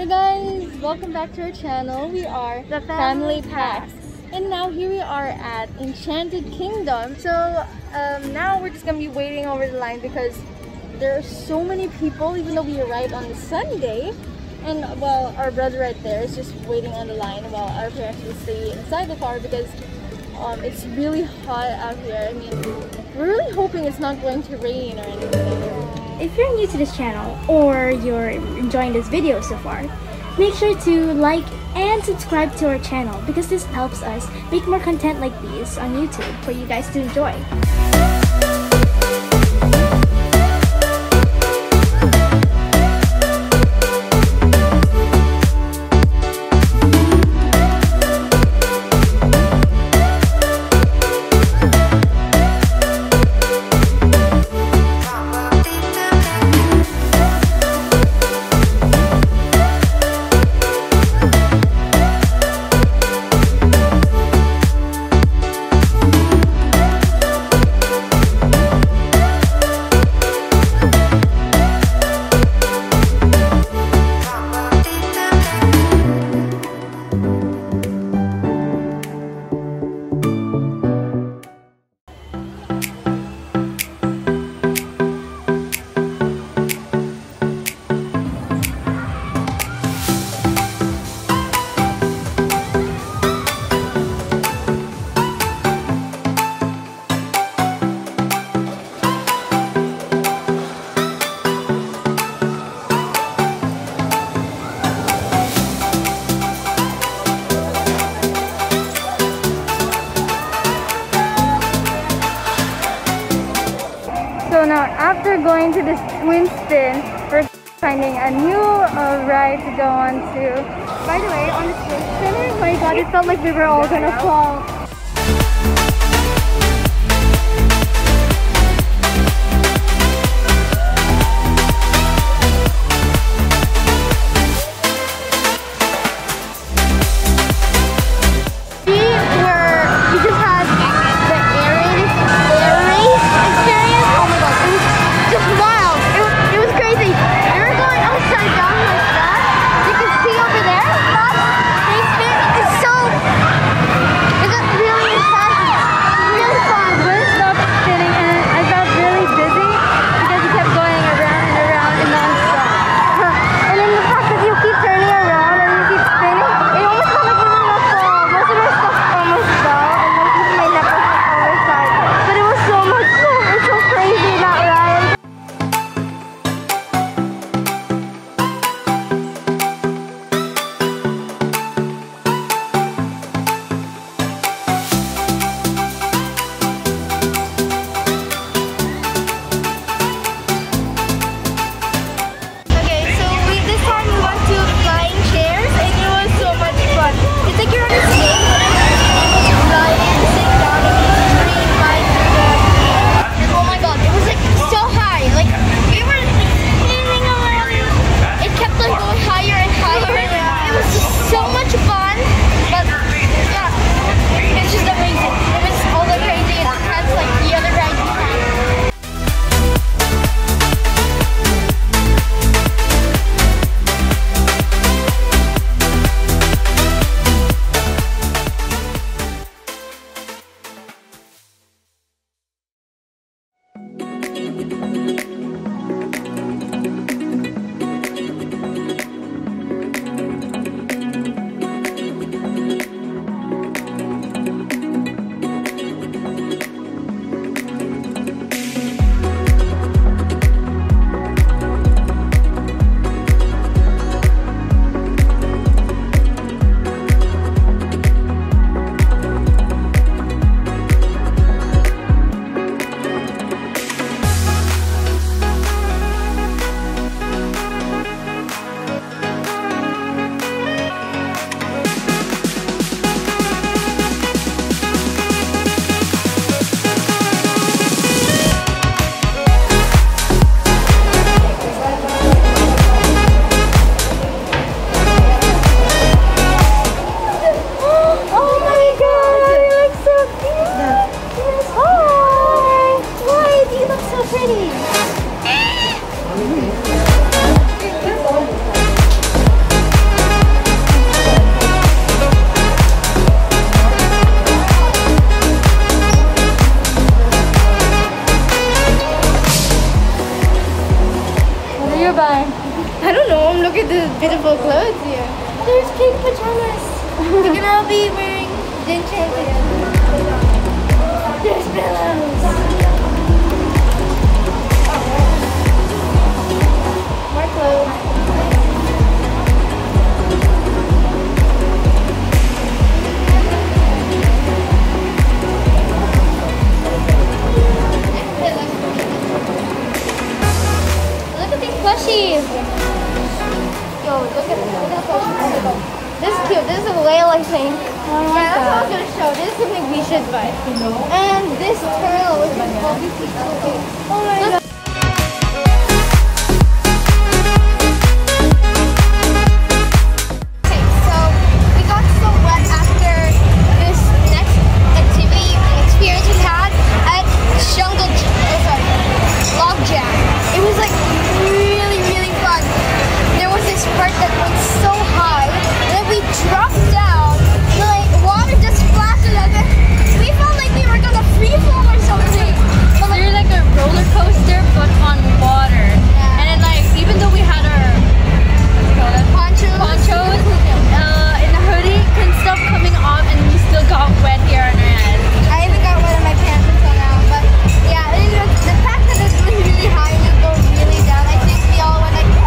Hey guys, welcome back to our channel. We are the Family Packs. And now here we are at Enchanted Kingdom. So now we're just gonna be waiting over the line because there are so many people, even though we arrived on Sunday. And well, our brother right there is just waiting on the line while our parents will stay inside the car because it's really hot out here. I mean, we're really hoping it's not going to rain or anything. If you're new to this channel or you're enjoying this video so far, make sure to like and subscribe to our channel because this helps us make more content like these on YouTube for you guys to enjoy. So now, after going to this Twin Spin, we're finding a new ride to go on to. By the way, on the Twin Spin, oh my god, it felt like we were all gonna fall. Look at at the beautiful clothes here. There's pink pajamas. We can all be wearing the Enchanted. There's pillows. More clothes. Plushies. Yo, look at the plushies. This is cute. This is a whale, I think. Oh yeah, that's what I was going to show. This is something we should buy. And this turtle, which is Bobby Pete. Oh my God. Okay, so we got so wet after this next activity experience we had at Jungle Log Jam. It was like part that went so high, and then we dropped down, the water just splashed us, and we felt like we were gonna free fall or something. But like, we were like a roller coaster, but on water. Yeah. And then like, even though we had our ponchos and the hoodie and stuff coming off, and we still got wet here on our head. I even got wet on my pants until now, but yeah, it was, the fact that it was really high and it goes really down, I think we all went like, oh!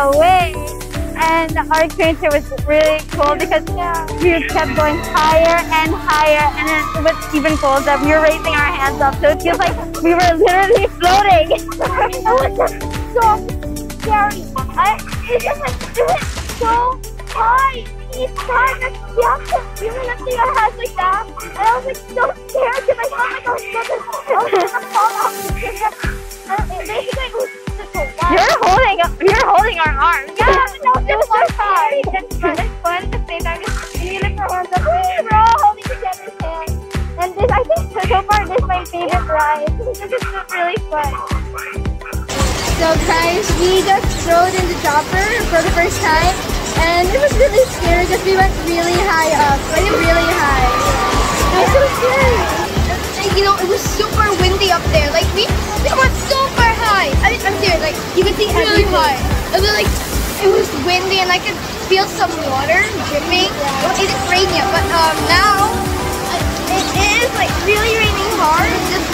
Away, and our experience here was really cool because we kept going higher and higher, and it was even colder. We were raising our hands up, so it feels like we were literally floating. It was just so scary. It was so high. Each time you have to even lift your hands like that, and I was like so scared because I felt like I was going to fall off. You're holding our arms. Yeah, no, it was so fun. It's fun. It's fun at the same time. We lift our arms up. We're all holding each other's hands. And this, I think, so far, this is my favorite ride. This is really fun. So guys, we just rode in the chopper for the first time, and it was really scary because we went really high up, like really high. It was so scary. Like, you know, it was super windy up there. Like we went so far. I mean, I'm serious, like, you could see really high. And then, like, it was windy and I could feel some water dripping. Yeah. Well, it didn't rain yet, but now it is, like, really raining hard. Just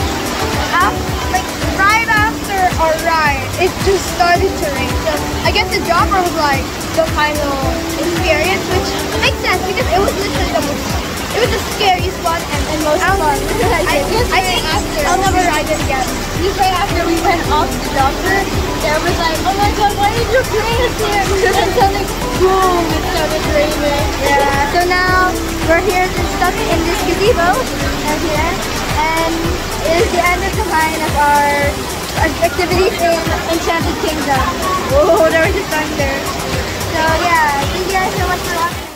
like, right after our ride, it just started to rain. So, I guess the dropper was, like, the final experience, which makes sense because it was literally the most... It was the scariest one and most fun. I think I'll never ride it again. Just right after we went off the dropper, there was like, oh my God, why did you bring us here? And suddenly, boom, it started raining. Yeah. So now we're here and stuck in this gazebo right here, and it is the end of the line of our activities in Enchanted Kingdom. Whoa, there was a thunder. So yeah, thank you guys so much for watching.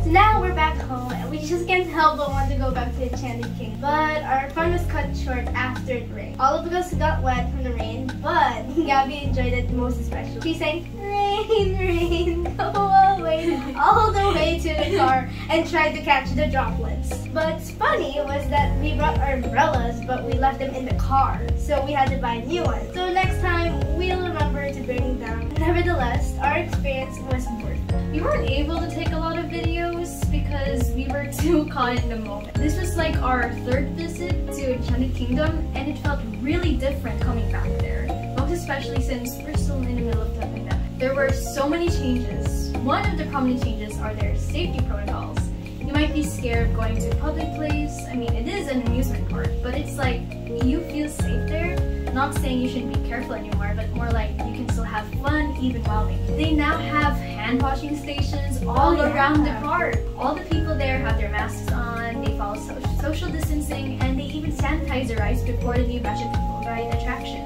So now we're back home and we just can't help but want to go back to the Enchanted Kingdom. But our fun was cut short after it rained. All of us got wet from the rain, but Gabby enjoyed it most especially. She sang, "Rain, rain, go away," all the way to the car and tried to catch the droplets. But funny was that we brought our umbrellas, but we left them in the car. So we had to buy new ones. So next time, we'll remember to bring them. Nevertheless, our experience was worth it. We weren't able to take a lot of videos because we were too caught in the moment. This was like our third visit to Enchanted Kingdom, and it felt really different coming back there. Boxes especially since we're still in the middle of the pandemic. There were so many changes. One of the prominent changes are their safety protocols. You might be scared of going to a public place. I mean, it is an amusement park, but it's like, you feel safe there? Not saying you shouldn't be careful anymore, but more like you can still have fun even while making. They now have hand washing stations all around the park. All the people there have their masks on, they follow social distancing, and they even sanitize their rides before the new batch of people ride the attraction.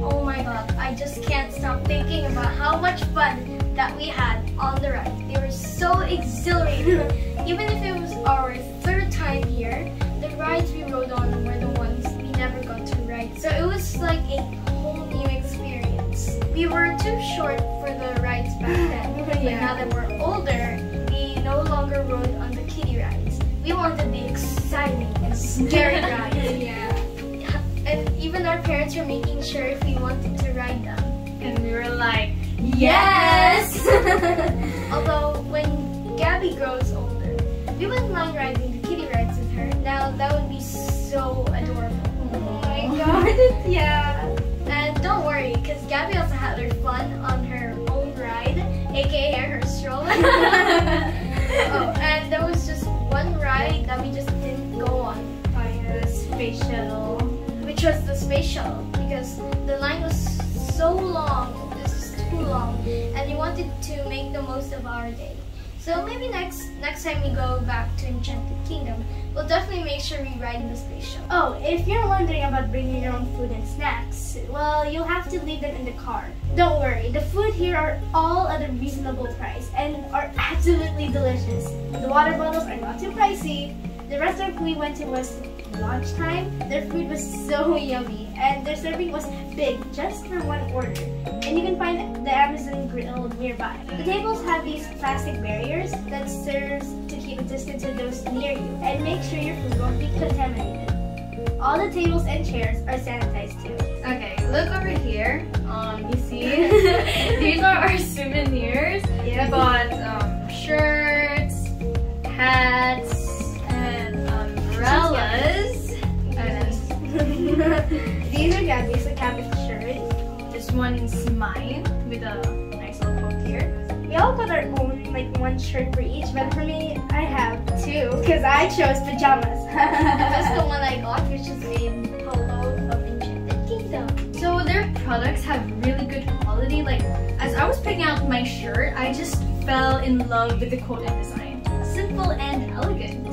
Oh my god, I just can't stop thinking about how much fun that we had on the ride. They were so exhilarating. Even if it was our third time here, the rides we rode on were the ones we never got to ride. So it was like a whole new experience. We were too short for the rides back then, but now that we're older, we no longer rode on the kiddie rides. We wanted the exciting and scary rides. And even our parents were making sure if we wanted to ride them. And we were like, yes! Although when Gabby grows older, we wouldn't mind riding the kiddie rides with her. Now that would be so adorable. Oh my god, And don't worry, because Gabby also had her fun on her own ride, aka her stroller. And there was just one ride that we just didn't go on. The space shuttle. Which was the space shuttle, because the line was so long. Long, and we wanted to make the most of our day. So maybe next time we go back to Enchanted Kingdom, we'll definitely make sure we ride in the space shuttle. Oh, if you're wondering about bringing your own food and snacks, well, you'll have to leave them in the car. Don't worry, the food here are all at a reasonable price and are absolutely delicious. The water bottles are not too pricey. The restaurant we went to was lunchtime. Their food was so yummy, and their serving was big just for one order. And you can find the Amazon Grill nearby. The tables have these plastic barriers that serves to keep a distance to those near you and make sure your food won't be contaminated. All the tables and chairs are sanitized too. Okay, look over here. You see, these are our souvenirs. I bought shirts, hats, umbrellas. These are Gabby's cabbage shirt. This one is mine with a nice little quote here. We all got our own, like one shirt for each, but for me, I have two because I chose pajamas. That's the one I got, which is named Hello of Enchanted Kingdom. So their products have really good quality. Like, as I was picking out my shirt, I just fell in love with the quote and design. Simple and elegant.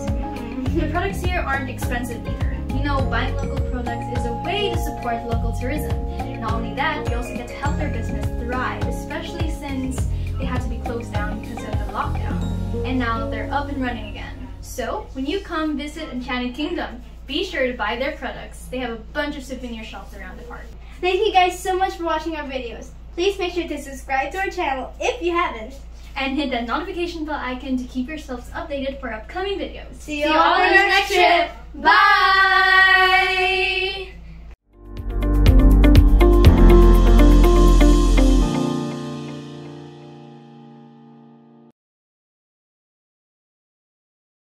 The products here aren't expensive either. You know, buying local products is a way to support local tourism. Not only that, you also get to help their business thrive, especially since they had to be closed down because of the lockdown. And now they're up and running again. So, when you come visit Enchanted Kingdom, be sure to buy their products. They have a bunch of souvenir shops around the park. Thank you guys so much for watching our videos. Please make sure to subscribe to our channel if you haven't. And hit that notification bell icon to keep yourselves updated for upcoming videos. See you all on our next trip!